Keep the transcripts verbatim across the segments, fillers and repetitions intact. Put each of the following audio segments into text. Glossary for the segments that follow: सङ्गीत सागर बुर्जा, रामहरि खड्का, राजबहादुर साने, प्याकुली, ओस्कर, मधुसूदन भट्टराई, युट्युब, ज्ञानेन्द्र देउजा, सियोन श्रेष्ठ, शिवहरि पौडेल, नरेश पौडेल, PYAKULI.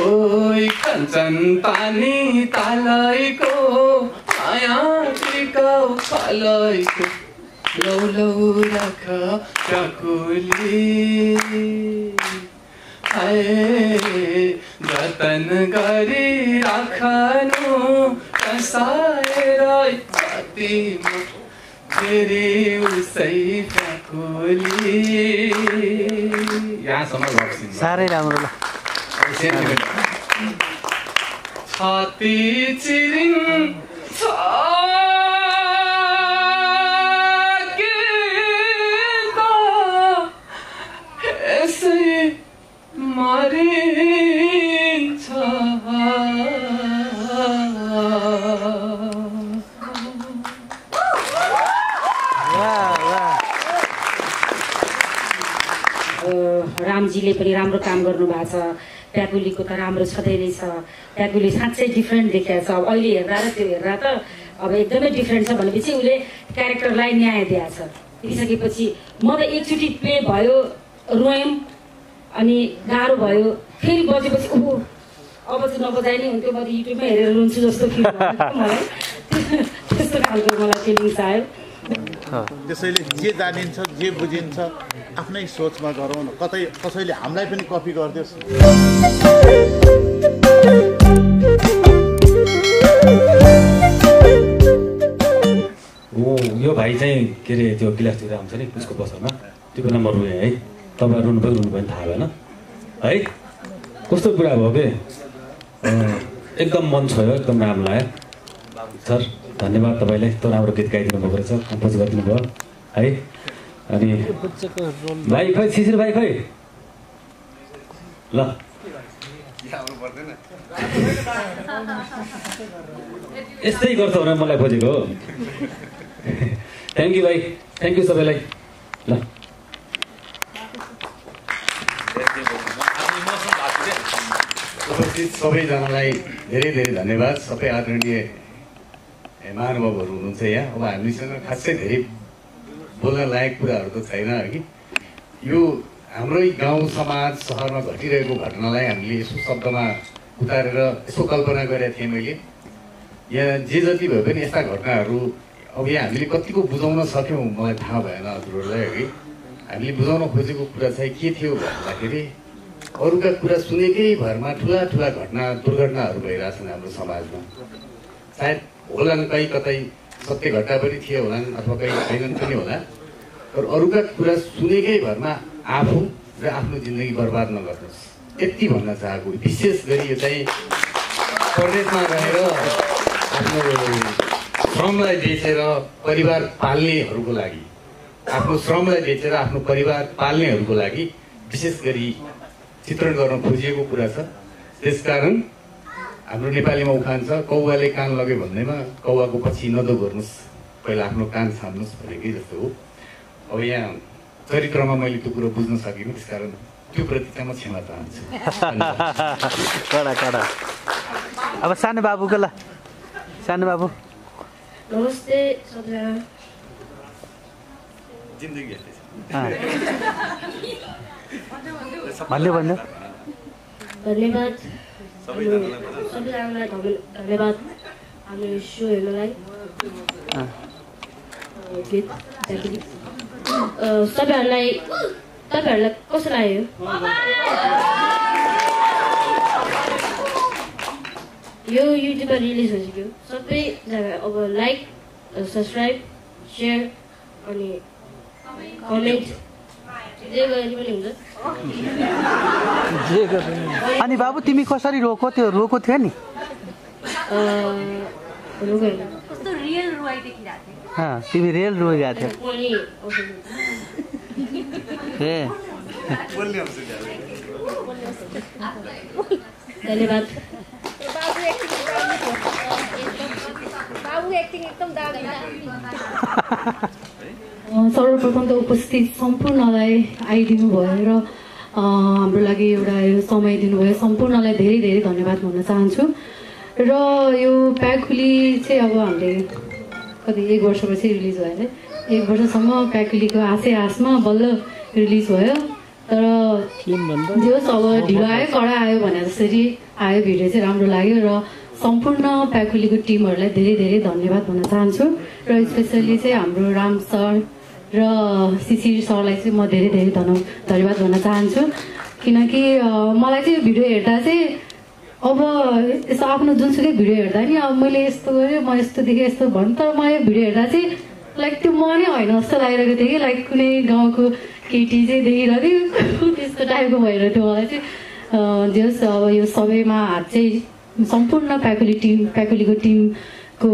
कोई कंचन पानी तालाई को आयात्री का उपालाई को लौ लौ रखा प्याकुली हाय जतन गरी राखनु कसायराई पाती म तेरी उसै प्याकुली यहाँ समझ सारे राम रोला छाती चिरिन छाकिता ऐसे मरिन्छ रामजीले पनि राम्रो काम गर्नुभएको छ प्याकुली को तो राम्रो छदै नै छ प्याकुली साच्चै डिफरेन्ट देखिएको छ अब अहिले हेर्दा र त्यो हेर्दा त अब एकदमै डिफरेन्ट छ भनेपछि उले क्यारेक्टरलाई न्याय दिएको छ दिइसकेपछि म त एकचोटी प्ले भयो रोएम अनि गाह्रो भयो फेरि बजेपछि ओहो अब चाहिँ नबजाइ नै हुन्थ्यो म युट्युबमा हेरेर रुन्छु जस्तो फिल भयो मलाई त्यस्तो खालको मलाई फिलिङ्स आयो त्यसैले जे जानिन्छ जे बुझिन्छ आफ्नै सोचमा गरौँ न कतै कसैले हामीलाई पनि कपी गर्दियोस् ओ यो भाइ चाहिँ के रे त्यो क्लासतिर आउँछ नि उसको बसरमा त्यो बेला म रुए है तपाईहरु रुनु भयो रुनु भयो थाहा भएन है कस्तो कुरा भयो बे एकदम मन छोयो एकदम राम्रो लाग्यो सर धन्यवाद तपाईले यस्तो राम्रो गीत गाइदिनु भएको रहेछ कम्पोज गरिदिनु भयो है अनि भाइ खै सिसिर भाइ खै ल याउनु पर्दैन एस्तै गर्छ भने मलाई खोजेको हो थ्यांक यू भाइ थ्यांक यू सबैलाई ल उपस्थित सबैजनालाई धेरै धेरै धन्यवाद सबै आदरणीय महानुभावहरू हुनुहुन्छ यहाँ अब हामीसँग खासै धेरै बोल्न लायक कुराहरू त छैन कि यो हाम्रै गाउँ समाज सहरमा घटिरहेको घटनालाई हामीले यसो शब्दमा उतारेर यसो कल्पना गरेका थिएँ मैले यहाँ जे जति भए पनि यस्ता घटनाहरू अब यहाँ हामीले कतिको बुझाउन सक्यौँ मलाई थाहा भएन हजुरहरूलाई कि हामीले बुझाउन खोजेको कुरा चाहिँ के थियो भन्दाखेरि अरूका कुरा सुनेकै भरमा ठुला ठुला घटना दुर्घटनाहरू भइरहेछन् हाम्रो समाजमा सायद होलान् कहीँ कतै सत्य घटना पनि थिए होलान् अथवा कहीँ छैनन् पनि होला तर अरूका कुरा सुनेकै भरमा आफू र आफ्नो जिन्दगी बर्बाद नगर्नुहोस् यति भन्न चाहेको विशेष गरी यो चाहिँ परदेशमा रहेर आफ्नो श्रमलाई बेचेर परिवार पाल्नेहरूको लागि आफ्नो श्रमलाई बेचेर आफ्नो परिवार पाल्नेहरूको लागि विशेष गरी चित्रण गर्न खोजिएको कुरा छ त्यसकारण हाम्रो नेपालीमा उखान छ कौवाले कान लगे भन्दैमा कौवाको पछि नदोगर्नुस् पहिला आफ्नो कान छाम्नुस् भनेकै जस्तो हो अब यहाँ चरित्रमा मैले त्यो कुरो बुझ्न सकिनँ त्यसकारण त्यो प्रतिका म क्षमा चाहन्छु कडा कडा अब सानो बाबुको ल सानो बाबु नमस्ते सबैजना जिन्दगी भन्दै भन्दै धन्यवाद सबैजनालाई धन्यवाद हामी सो हेर्नलाई गीत सबैहरूलाई तपाईँहरूलाई कस्तो लाग्यो यो युट्युबमा रिलिज भइसक्यो सबैजना अब लाइक सब्सक्राइब सेयर अनि कमेन्ट जे गरी पनि हुन्छ जे गरी अनि बाबु तिमी कसरी रोको त्यो रोको थियो नि कस्तो रियल रोइ देखिराथे ह तिमी रियल रोइगा थियौ हे बोल्ने हुन्छ धन्यवाद बाबु एक्टिङ बाबु एक्टिङ एकदम दामी सर्वप्रथम त उपस्थित सम्पूर्णलाई आइदिनु भएर हाम्रो लागि एउटा यो समय दिनुभयो सम्पूर्णलाई धेरै धेरै धन्यवाद भन्न चाहन्छु र यो प्याकुली चाहिँ अब हामीले कति एक वर्षपछि रिलिज भयो है एक वर्षसम्म प्याकुलीको आशै आशमा बल्ल रिलिज भयो र तर जो सब ढिलो आयो कड़ा आयो भने जसरी आयो भिडियो चाहिँ राम्रो लाग्यो र सम्पूर्ण प्याकुलीको टिमहरुलाई धेरै धेरै धन्यवाद भन्न चाहन्छु र स्पेशली चाहिँ हाम्रो राम सर र सिसिर सरलाई चाहिँ म धेरै धेरै धन्यवाद भन्न चाहन्छु किनकि मलाई चाहिँ भिडियो हेर्दा चाहिँ अब यसो आफ्नो जुनसुकै भिडियो हेर्दा नि अब मैले यस्तो गरे म यस्तो देखे यस्तो भन् तर म यो भिडियो हेर्दा चाहिँ लाइक त्यो म नै हैन जस्तो लागिरहेको थियो कि लाइक कुनै गाउँको केटी चाहिँ देखिरहे त्यस्तो टाइपको भएर थियो मलाई चाहिँ जस अब यो सबैमा हात चाहिँ सम्पूर्ण प्याकुली टिम प्याकुलीको टिमको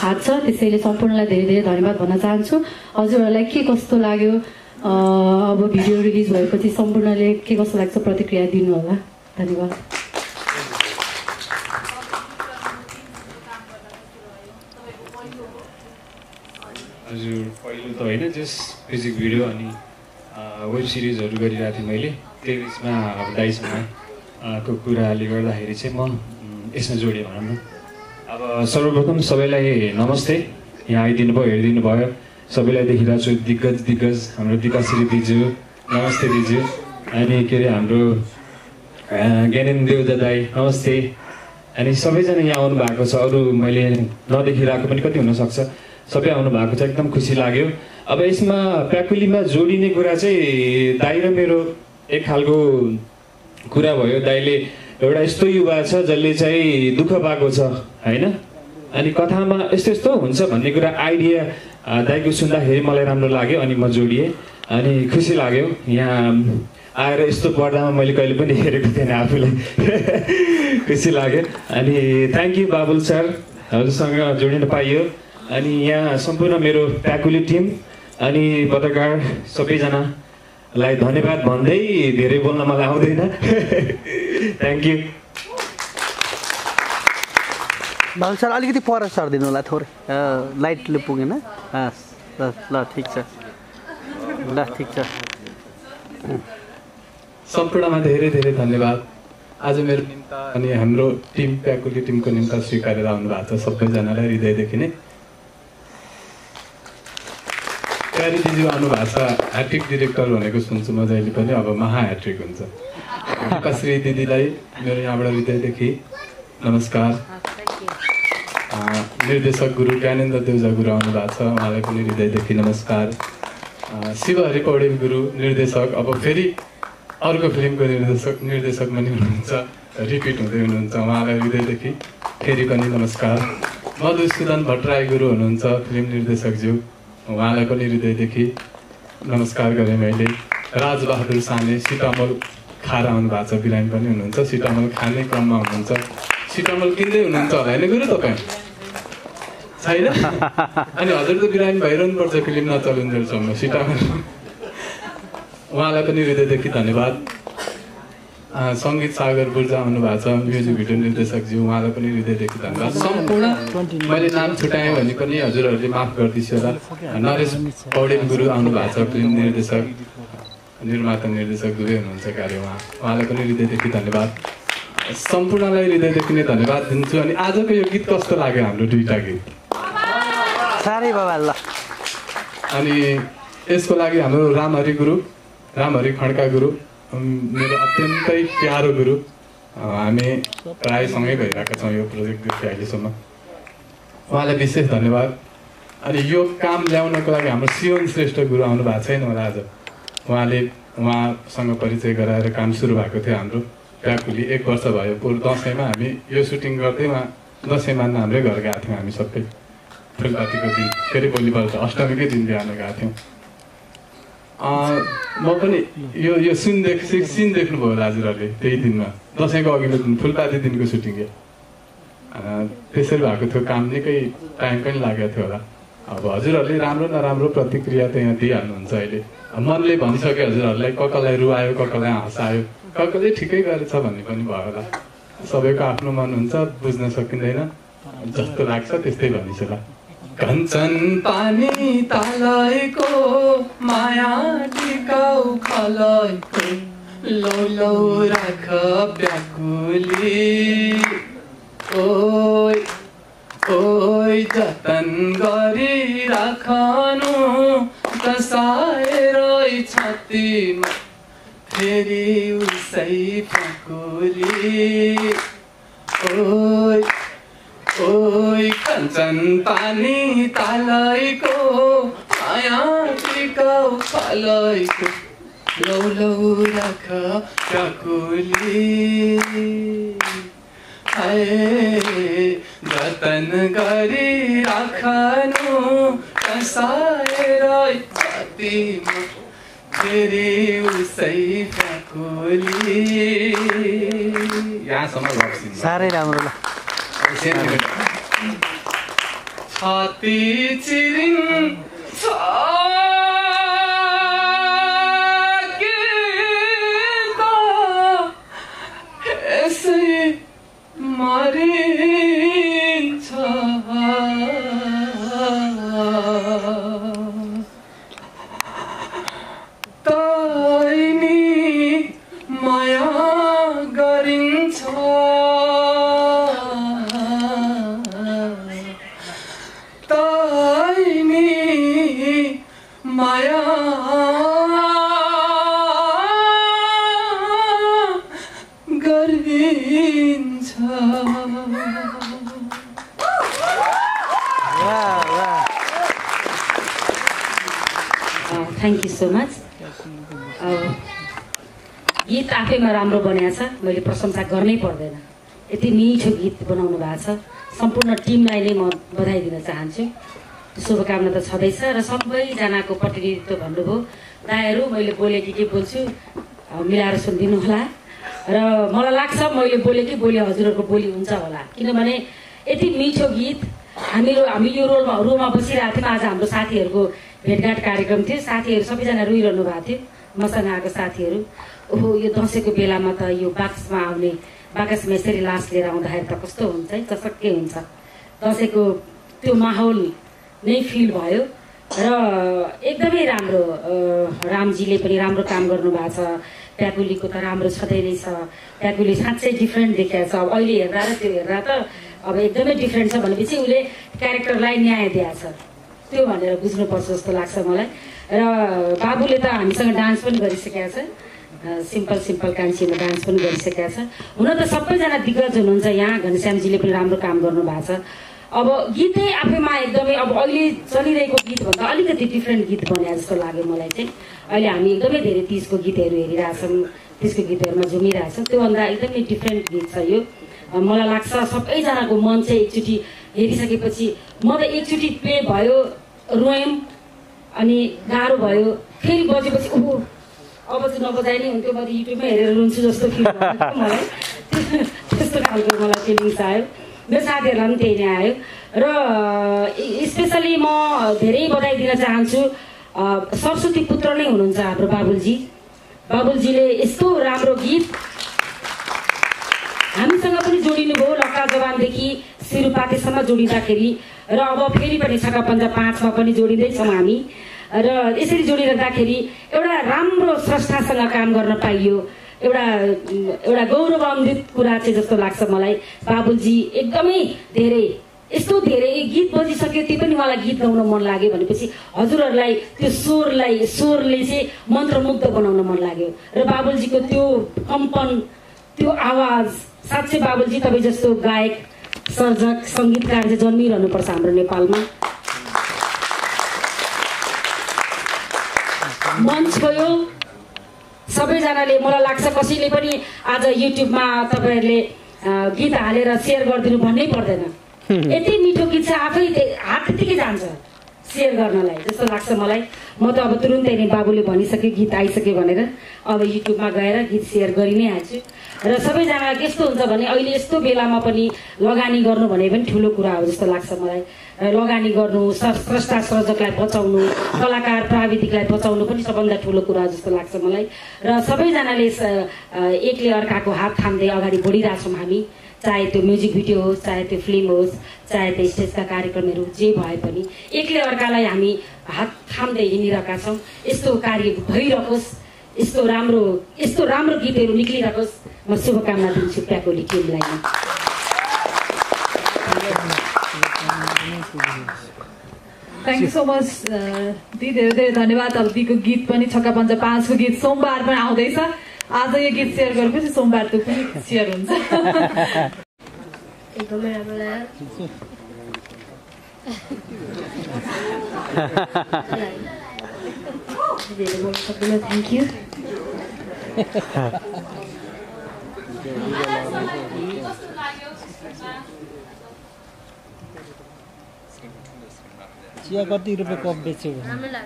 हात छ त्यसैले सम्पूर्णलाई धेरै धेरै धन्यवाद भन्न चाहन्छु हजुरहरूलाई के कस्तो लाग्यो अब भिडियो रिलिज भएपछि सम्पूर्णले के कस्तो लाग्छ प्रतिक्रिया दिनु होला धन्यवाद हजुर पहिलो त हैन जस म्युजिक भिडियो अनि वेब सीरीज गरिरहेको थिएँ मैले त्यही बिचमा अब दाइसँगको कुराले गर्दाखेरि चाहिँ म यसमा जोडेँ भनौँ न अब सर्वप्रथम सबैलाई नमस्ते यहाँ आइदिनु भयो हेरिदिनु भयो सबैलाई देखिरहेको छु दिग्गज दिग्गज हाम्रो दिकाश्री दिजु नमस्ते दिजु अनि के अरे हाम्रो ज्ञानेन्द्र दाई नमस्ते अनि सबैजना यहाँ आउनु भएको छ अरू मैले नदेखिरहेको पनि कति हुनसक्छ सबै आउनु भएको छ एकदम खुसी लाग्यो अब यसमा प्याकुलीमा जोडिने कुरा चाहिँ दाइ र मेरो एक खालको कुरा भयो दाइले एउटा यस्तो युवा छ जसले चाहिँ दुःख पाएको छ हैन अनि कथामा यस्तो यस्तो हुन्छ भन्ने कुरा आइडिया दाइको सुन्दाखेरि मलाई राम्रो लाग्यो अनि म जोडिए अनि खुसी लाग्यो यहाँ आएर यस्तो पर्दामा मैले कहिले पनि हेरेको थिएन आफूलाई खुसी लाग्यो अनि थ्याङ्क यू बाबुल सर हजुरसँग जोडिन पाइयो अनि यहाँ सम्पूर्ण मेरो प्याकुली टिम अनि पत्रकार सबैजनालाई धन्यवाद भन्दै धेरै बोल्न मलाई आउँदैन थ्याङ्क यू बाबु सर अलिकति पर सर्दिनु होला थोरै लाइटले पुगेन ल ठिक छ ल ठिक छ सम्पूर्णमा धेरै धेरै धन्यवाद आज मेरो निम्ता अनि हाम्रो टिम प्याकुली टिमको निम्ता स्वीकारेर आउनु भएको छ सबैजनालाई हृदयदेखि नै प्यारिजीज्यू आउनुभएको छ ह्याट्रिक डिरेक्टर भनेको सुन्छु म जहिले पनि अब महा ह्याट्रिक हुन्छ कसरी दिदीलाई मेरो यहाँबाट हृदयदेखि नमस्कार निर्देशक गुरु ज्ञानेन्द्र देउजा गुरु आउनुभएको छ उहाँलाई पनि हृदयदेखि नमस्कार शिवहरि पौडेल गुरु निर्देशक अब फेरि अर्को फिल्मको निर्देशक निर्देशक पनि हुनुहुन्छ रिपिट हुँदै हुनुहुन्छ उहाँलाई हृदयदेखि फेरि पनि नमस्कार मधुसूदन भट्टराई गुरु हुनुहुन्छ फिल्म निर्देशकज्यू उहाँलाई पनि हृदयदेखि नमस्कार गरेँ मैले राजबहादुर साने सीतामल खाएर आउनु भएको छ बिरामी पनि हुनुहुन्छ सीतामल खाने क्रममा हुनुहुन्छ सीतामल किन्दै हुनुहुन्छ होला होइन गुरु तपाईँ छैन अनि हजुर त बिरामी भइरहनुपर्छ फिल्म नचलुन्जेलसम्म सीतामल उहाँलाई पनि हृदयदेखि धन्यवाद सङ्गीत सागर बुर्जा आउनु भएको छ म्युजिक भिडियो निर्देशकज्यू उहाँलाई पनि हृदयदेखि धन्यवाद सम्पूर्ण मैले नाम छुट्याएँ भने पनि हजुरहरूले माफ गरिदिन्छु होला नरेश पौडेल गुरु आउनु भएको छ फिल्म निर्देशक निर्माता निर्देशक दुवै हुनुहुन्छ कार्य उहाँ उहाँलाई पनि हृदयदेखि धन्यवाद सम्पूर्णलाई हृदयदेखि नै धन्यवाद दिन्छु अनि आजको यो गीत कस्तो लाग्यो हाम्रो दुईवटा गीत साह्रै बाबा अनि यसको लागि हाम्रो रामहरि गुरु रामहरि खड्का गुरु मेरो अत्यन्तै प्यारो गुरु हामी प्रायसँगै भइरहेका छौँ यो प्रोजेक्टदेखि अहिलेसम्म उहाँलाई विशेष धन्यवाद अनि यो काम ल्याउनको लागि हाम्रो सियोन श्रेष्ठ गुरु आउनु भएको छैन होला आज उहाँले उहाँसँग परिचय गराएर काम सुरु भएको थियो हाम्रो प्याकुली एक वर्ष भयो पुर दसैँमा हामी यो सुटिङ गर्दै उहाँ दसैँमा हाम्रै घर गएको थियौँ हामी सबै फुलपातीको दिन फेरि भोलिपल्ट अष्टमीकै दिन बिहान गएको थियौँ म पनि यो यो सिन देख सिन देख्नुभयो होला हजुरहरूले त्यही दिनमा दसैँको अघिल्लो दिन फुलपाती दिनको सुटिङ थियो त्यसरी भएको थियो काम निकै टाइम पनि लागेको थियो होला अब हजुरहरूले राम्रो नराम्रो प्रतिक्रिया त यहाँ दिइहाल्नुहुन्छ अहिले मनले भनिसक्यो हजुरहरूलाई कसलाई रुवायो कसलाई हँसायो कसले ठिकै गरेछ भन्ने पनि भयो होला सबैको आफ्नो मन हुन्छ बुझ्न सकिँदैन जस्तो लाग्छ त्यस्तै भनिन्छ होला कंचन पानी तालाई को माया टिकाउ फलाई को लौ लौ राख प्याकुली ओय ओय जतन गरी राखनु तसाए रोई छातीमा तेरी उसई पकुली ओय ओय कंचन पानी तालाई को आया टिकाउ पालाई को लौ लौ रखा पकुली आए जतन गरी राखनु कसायराई पातिमा तेरी उसई प्याकुली यहाँसम्म लप्सिन्छ सारै राम्रो ल छाती चिरिङ छाकिता यसै मरिन्छ Thank you so much. गीत आफैमा राम्रो बनेछ मैले प्रशंसा गर्नै पर्दैन यति मिठो गीत बनाउनु भएको छ सम्पूर्ण टिमलाई नै म बधाई दिन चाहन्छु शुभकामना त छदैछ र सबैजनाको प्रतिनिधित्व भन्नुभयो दाइहरु मैले बोलेकी के बोल्छु मिलाएर सुनिदिनु होला र मलाई लाग्छ मैले बोलेकी बोले हजुरहरुको बोली हुन्छ होला किनभने यति मिठो गीत हामीहरु हामी यो रोलमा रुममा बसिरहेका थियौं आज हाम्रो साथीहरुको भेटघाट कार्यक्रम थियो साथीहरु सबैजना रुइरहनु भएको थियो मसँग आएको साथीहरु ओहो यो दशैंको बेलामा त यो बाक्समा आउने बाकसमा यसरी लास लिएर आउँदाखेरि त कस्तो हुन्छ है चटक्कै हुन्छ दशैंको त्यो माहौल नै फिल भयो र एकदमै राम्रो रामजीले पनि राम्रो काम गर्नु भएको छ प्याकुलीको त राम्रो छदै नै छ प्याकुली साँच्चै डिफरेन्ट देखिएको छ अब अहिले हेर्दा र त्यो हेर्दा त अब एकदमै डिफरेन्ट छ भनेपछि उले क्यारेक्टरलाई न्याय दिएको छ त्यो भनेर बुझ्नुपर्छ जस्तो लाग्छ मलाई र बाबुले त हामीसँग डान्स पनि गरिसकेका छ सिम्पल सिम्पल कान्छीमा डान्स पनि गरिसकेका छ हुन त सबैजना दिग्गज हुनुहुन्छ यहाँ घनश्यामजीले पनि राम्रो काम गर्नुभएको छ अब गीतै आफैमा एकदमै अब अहिले चलिरहेको गीतभन्दा अलिकति डिफ्रेन्ट गीत बने जस्तो लाग्यो मलाई चाहिँ अहिले हामी एकदमै धेरै तीजको गीतहरू हेरिरहेछौँ तीजको गीतहरूमा झुमिरहेछौँ त्योभन्दा एकदमै डिफ्रेन्ट गीत छ यो मलाई लाग्छ सबैजनाको मन चाहिँ एकचोटि हेरिसकेपछि म त एकचोटि प्ले भयो रोयौँ अनि गाह्रो भयो फेरि बजेपछि ऊ अब चाहिँ नबजाइ नै हुन्थ्यो म त युट्युबमै हेरेर रुन्छु जस्तो फिल भयो मलाई त्यस्तो खालको मलाई फिलिङ्स आयो मेरो साथीहरूलाई पनि त्यही नै आयो र स्पेसली म धेरै बधाई दिन चाहन्छु सरस्वती पुत्र नै हुनुहुन्छ हाम्रो बाबुलजी बाबुलजीले यस्तो राम्रो गीत हामीसँग पनि जोडिनु भयो लक्का जवानदेखि सिरुपातेसम्म जोडिँदाखेरि र अब फेरि पनि छक्का पञ्जा पाँचमा पनि जोडिँदैछौँ हामी र यसरी जोडिरहँदाखेरि एउटा राम्रो स्रष्टासँग काम गर्न पाइयो एउटा एउटा गौरवान्वित कुरा चाहिँ जस्तो लाग्छ मलाई बाबुलजी एकदमै धेरै यस्तो धेरै गीत बजिसक्यो त्यो पनि मलाई गीत गाउन मन लाग्यो भनेपछि हजुरहरूलाई त्यो स्वरलाई स्वरले चाहिँ मन्त्रमुग्ध बनाउन मन लाग्यो र बाबुलजीको त्यो कम्पन त्यो आवाज साँच्चै बाबुलजी तपाईँ जस्तो गायक सर्जक सङ्गीतकार चाहिँ जन्मिरहनुपर्छ हाम्रो नेपालमा मञ्च गयो सबैजनाले मलाई लाग्छ कसैले पनि आज युट्युबमा तपाईँहरूले गीत हालेर सेयर गरिदिनु भन्नै पर्दैन यति मिठो गीत चाहिँ आफै हात त्यतिकै जान्छ सेयर गर्नलाई जस्तो लाग्छ मलाई म त अब तुरुन्तै नै बाबुले भनिसक्यो गीत आइसक्यो भनेर अब युट्युबमा गएर गीत सेयर गरि नै हाल्छु र सबैजनालाई कस्तो हुन्छ भने अहिले यस्तो बेलामा पनि लगानी गर्नु भने पनि ठुलो कुरा हो जस्तो लाग्छ मलाई लगानी गर्नु स्रष्टा सर्जकलाई बचाउनु कलाकार प्राविधिकलाई बचाउनु पनि सबभन्दा ठुलो कुरा जस्तो लाग्छ मलाई र सबैजनाले एकले अर्काको हात थाम्दै अगाडि बढिरहेछौँ हामी चाहे त्यो म्युजिक भिडियो होस् चाहे त्यो फिल्म होस् चाहे त्यो स्टेजका कार्यक्रमहरू जे भए पनि एकले अर्कालाई हामी हात थाम्दै हिँडिरहेका छौँ यस्तो कार्य भइरहोस् यस्तो राम्रो यस्तो राम्रो गीतहरू निक्लिरहोस् म शुभकामना दिन्छु प्याकुली टिमलाई Thank you so much. दी धेरै धेरै धन्यवाद अब दीको गीत पनि छक्का पञ्जा पाँचको गीत सोमबार पनि आउँदैछ आज यो गीत शेयर गरेपछि सोमबार त पनि शेयर हुन्छ एकदमै होला थैंक यू चिया कति रुपैयाँ कप बेच्यो हामीले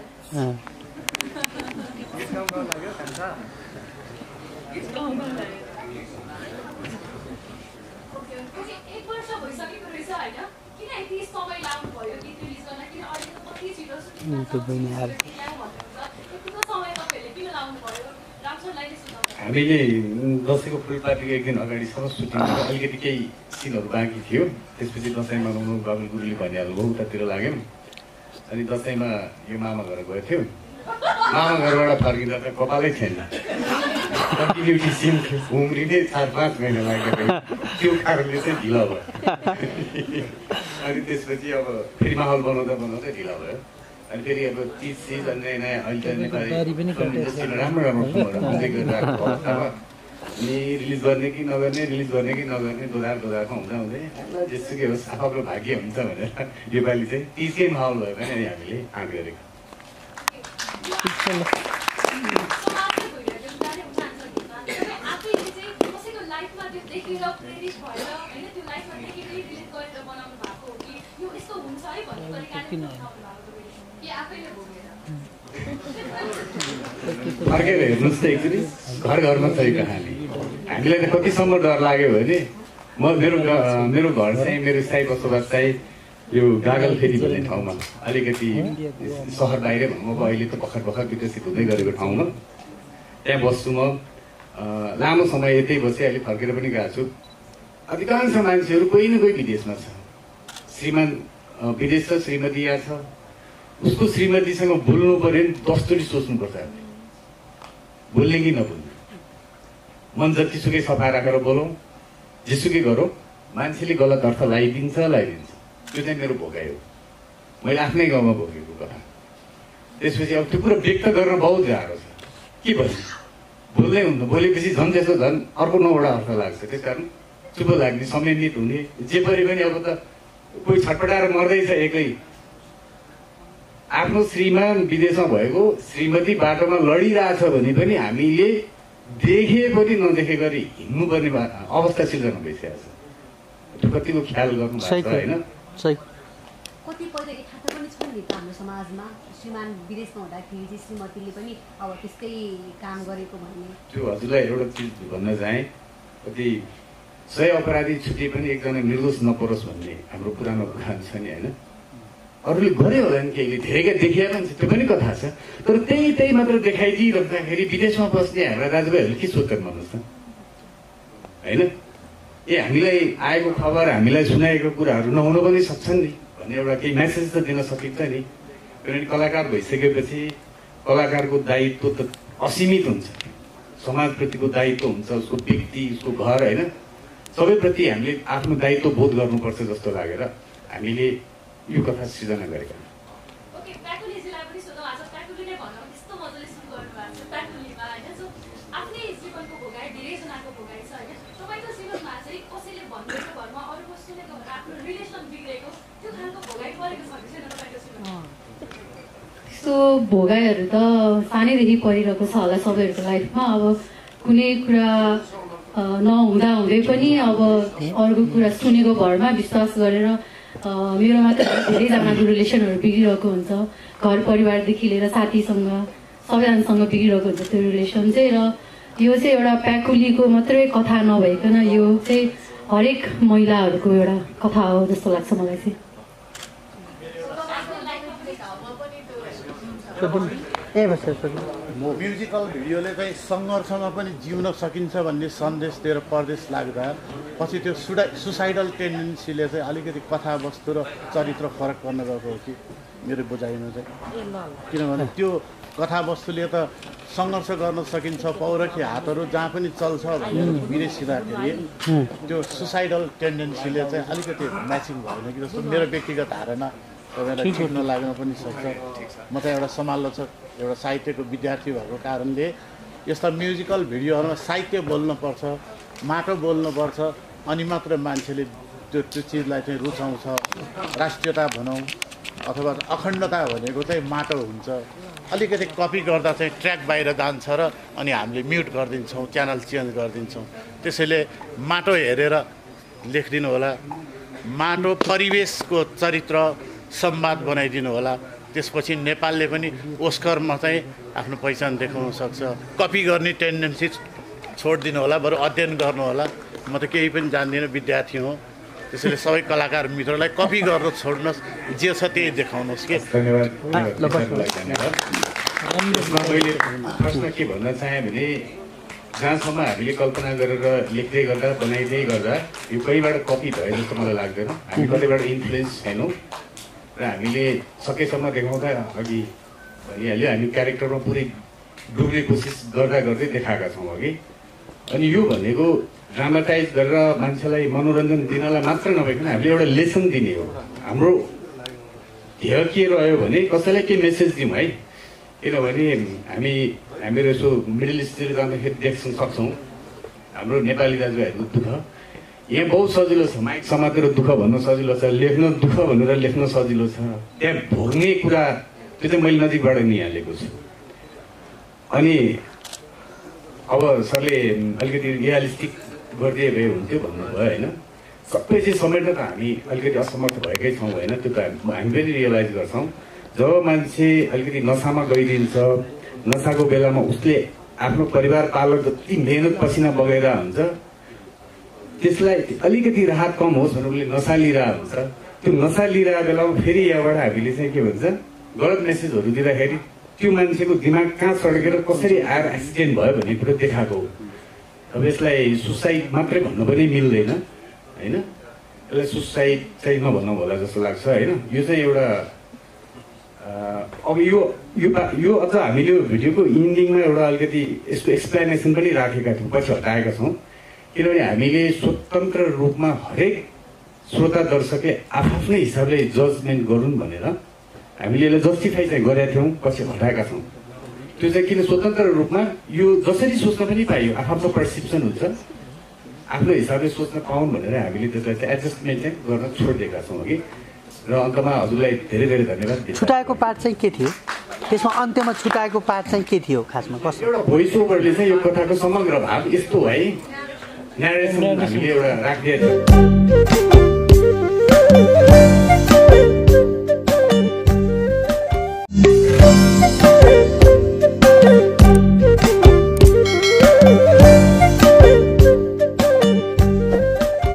दसैँको फुल पार्टीको एक दिन अगाडिसम्म सुटिङ अलिकति केही सिनहरू बाँकी थियो त्यसपछि दसैँमा गाउनु बाबुल गुरुले भनिहाल्नु भयो उतातिर लाग्यौँ अनि दसैँमा यो मामा घर गएको थियो मामा घरबाट फर्किँदा त कपालै छैन कन्टिन्युटी सिन घुम्रिने चार पाँच महिना लाग्यो त्यो कारणले चाहिँ ढिला भयो अनि त्यसपछि अब फेरि माहौल बनाउँदा बनाउँदै ढिला भयो अनि फेरि अब तिस सिज नयाँ नयाँ अहिले नेपाली राम्रो राम्रो अवस्थामा अनि रिलिज गर्ने कि नगर्ने रिलिज गर्ने कि नगर्ने दोधार दोधारमा हुँदा हुँदै जेसुकै होस् आफ्नो भाग्य हुन्छ भनेर योपालि चाहिँ तिसकै माहौल भयो भने अनि हामीले आँट गरेको फर्केर हेर्नुहोस् त एकचोटि घर घरमा छ कहानी हामीलाई त कतिसम्म डर लाग्यो भने म मेरो मेरो घर चाहिँ मेरो स्थायी बसोबास चाहिँ यो गागलफेरी भन्ने ठाउँमा अलिकति सहर बाहिर भन्नु अब अहिले त भर्खर भर्खर विकसित हुँदै गरेको ठाउँमा त्यहाँ बस्छु म लामो समय यतै बसेँ अहिले फर्केर पनि गएको छु अधिकांश मान्छेहरू कोही न कोही विदेशमा छ श्रीमान विदेश छ श्रीमती यहाँ छ उसको श्रीमतीसँग बोल्नु पऱ्यो भने दसचोटि सोच्नुपर्छ हामीले बोल्ने कि नबोल्ने मन जतिसुकै सफा राखेर बोलौँ जेसुकै गरौँ मान्छेले गलत अर्थ लगाइदिन्छ लगाइदिन्छ त्यो चाहिँ मेरो भोगाइ हो मैले आफ्नै गाउँमा भोगेको कथा त्यसपछि अब त्यो कुरा व्यक्त गर्न बहुत गाह्रो छ के भन्नु बोल्दै हुन्छ बोलेपछि झन् त्यसो झन् अर्को नौवटा अर्थ लाग्छ त्यस कारण चुप लाग्ने संयमित हुने जे परे पनि अब त कोही छटपटाएर मर्दैछ एक्लै आफ्नो श्रीमान विदेशमा भएको श्रीमती बाटोमा लडिरहेछ भने पनि हामीले देखे पनि नदेखे गरी हिँड्नुपर्ने अवस्था सिर्जना भइसकेको छ त्यो कतिको ख्याल गर्नु भएको होइन कतिपय यथार्थ पनि छ नि हाम्रो समाजमा श्रीमान विदेशमा हुँदाखेरि चाहिँ श्रीमतीले पनि अब त्यस्तै काम गरेको भन्ने त्यो हजुरलाई एउटा चिज भन्न चाहे कति सय अपराधी छुटे पनि एकजना निर्दोष नपरोस् भन्ने हाम्रो पुरानो उखान छ नि होइन अरूले गरे होला नि केहीले धेरै देखिए पनि त्यो पनि कथा छ तर त्यही त्यही मात्र देखाइदिइराख्दाखेरि विदेशमा बस्ने हाम्रा दाजुभाइहरूले के सोचेर भन्नुहोस् त होइन ए हामीलाई आएको खबर हामीलाई सुनाएको कुराहरू नहुनु पनि सक्छन् नि भन्ने एउटा केही मेसेज त दिन सकिन्छ नि किनभने कलाकार भइसकेपछि कलाकारको दायित्व त असीमित हुन्छ समाजप्रतिको दायित्व हुन्छ उसको व्यक्ति उसको घर होइन सबैप्रति हामीले आफ्नो दायित्व बोध गर्नुपर्छ जस्तो लागेर हामीले यो कथा सृजना गरेका त्यस्तो भोगाइहरू त सानैदेखि परिरहेको छ होला सबैहरूको लाइफमा अब कुनै कुरा नहुँदा हुँदै पनि अब अर्को कुरा सुनेको भरमा विश्वास गरेर मेरोमा त धेरैजनाको रिलेसनहरू बिग्रिरहेको हुन्छ घर परिवारदेखि लिएर साथीसँग सबैजनासँग बिग्रिरहेको हुन्छ त्यो रिलेसन चाहिँ र यो चाहिँ एउटा प्याकुलीको मात्रै कथा नभइकन यो चाहिँ हरेक महिलाहरूको एउटा कथा हो जस्तो लाग्छ मलाई चाहिँ म्युजिकल भिडियोले चाहिँ सङ्घर्षमा पनि जिउन सकिन्छ भन्ने सन्देश दिएर परदेश लाग्दा पछि त्यो सुडा सुसाइडल टेन्डेन्सीले चाहिँ अलिकति कथावस्तु र चरित्र फरक पर्न गएको हो कि मेरो बुझाइमा चाहिँ किनभने त्यो कथावस्तुले त सङ्घर्ष गर्न सकिन्छ पौरखी हातहरू जहाँ पनि चल्छ भनेर बिर्सिँदाखेरि त्यो सुसाइडल टेन्डेन्सीले चाहिँ अलिकति म्याचिङ भएन कि जस्तो मेरो व्यक्तिगत धारणा तपाईँलाई ठिक नलाग्न पनि सक्छ म त एउटा समालोचक एउटा साहित्यको विद्यार्थी भएको कारणले यस्ता म्युजिकल भिडियोहरुमा साहित्य बोल्नु पर्छ, माटो बोल्नु पर्छ, अनि मात्र मान्छेले त्यो त्यो चीजलाई चाहिँ रुचाउँछ। राष्ट्रियता भनौं अथवा अखण्डता भनेको चाहिँ माटो हुन्छ। अलिकति कपी गर्दा चाहिँ ट्र्याक बाहिर जान्छ र अनि हामीले म्युट गर्दिन्छौं, च्यानल चेन्ज गर्दिन्छौं। त्यसैले माटो हेरेर लेख्दिनु होला, माटो परिवेशको चरित्र संवाद बनाइदिनु होला। त्यसपछि नेपालले पनि ओस्करमा चाहिँ आफ्नो पहिचान देखाउन सक्छ। कपी गर्ने टेन्डेन्सी छोड्दिनु होला, बरु अध्ययन गर्नु होला। म त केही पनि जान्दिनँ, विद्यार्थी हो। त्यसैले सबै कलाकार मित्रलाई कपी गर्न छोड्नुस्, जे छ त्यही देखाउनुस् के। धन्यवाद। मैले प्रश्न के भन्न चाहे भने, जहाँसम्म हामीले कल्पना गरेर लेख्दै गर्दा बनाइदै गर्दा यो कहीँबाट कपी भए जस्तो मलाई लाग्दैन। हामी कतैबाट इन्फ्लुएन्स छैनौँ र हामीले सकेसम्म देखाउँदा अघि भनिहाल्यो, हामी क्यारेक्टरमा पुरै डुब्ने कोसिस गर्दा गर्दै देखाएका छौँ अघि। अनि यो भनेको ड्रामाटाइज गरेर मान्छेलाई मनोरञ्जन दिनलाई मात्र नभइकन हामीले एउटा लेसन दिने हो। हाम्रो ध्येय के रह्यो भने कसैलाई के मेसेज दिउँ है। किनभने हामी हामीहरू यसो मिडल इस्टतिर जाँदाखेरि देख्न सक्छौँ हाम्रो नेपाली दाजुभाइहरूको दुःख। यहाँ बहुत सजिलो छ, माइक समातेर दुःख भन्न सजिलो छ, लेख्न दुःख भनेर लेख्न सजिलो छ। त्यहाँ भोग्ने कुरा त्यो चाहिँ मैले नजिकबाट निहालेको छु। अनि अब सरले अलिकति रियालिस्टिक गरिदिए भए हुन्थ्यो भन्नुभयो होइन। सबै चाहिँ समेट्न त हामी अलिकति असमर्थ भएकै छौँ होइन। त्यो त हामी पनि रियलाइज गर्छौँ। जब मान्छे अलिकति नशामा गइदिन्छ, नशाको बेलामा उसले आफ्नो परिवार पालन जति मेहनत पसिना बगेर हुन्छ, त्यसलाई अलिकति राहत कम होस् भनेर उसले नशा लिइरहेको हुन्छ। त्यो नशा लिइरहेको बेलामा फेरि यहाँबाट हामीले चाहिँ के भन्छ, गलत मेसेजहरू दिँदाखेरि त्यो मान्छेको दिमाग कहाँ सड्केर कसरी आएर एक्सिडेन्ट भयो भन्ने कुरो देखाएको हो। अब यसलाई सुसाइड मात्रै भन्नु पनि मिल्दैन होइन। यसलाई सुसाइड चाहिँ नभन्नु होला जस्तो लाग्छ होइन। यो चाहिँ एउटा अब यो यो यो अझ हामीले यो भिडियोको इन्डिङमा एउटा अलिकति यसको एक्सप्लेनेसन पनि राखेका थियौँ, पछि हटाएका छौँ। किनभने हामीले स्वतन्त्र रूपमा हरेक श्रोता दर्शकले आफ्नै हिसाबले जजमेन्ट गरून् भनेर हामीले यसलाई जस्टिफाई चाहिँ गरेका थियौँ, पछि हटाएका छौँ। त्यो चाहिँ किन स्वतन्त्र रूपमा यो जसरी सोच्न पनि पाइयो, आफ्नो पर्सेप्सन हुन्छ, आफ्नो हिसाबले सोच्न पाउन् भनेर हामीले त्यसलाई चाहिँ एडजस्टमेन्ट चाहिँ गर्न छोडिदिएका छौँ अघि। र अन्तमा हजुरलाई धेरै धेरै धन्यवाद। छुट्याएको पार्ट चाहिँ के थियो त्यसमा, अन्त्यमा छुट्याएको पार्ट चाहिँ के थियो खासमा? कस्तो एउटा भोइस ओभरले चाहिँ यो कथाको समग्र भाव यस्तो है, न्यारेसन हामीले एउटा राखिदिएको।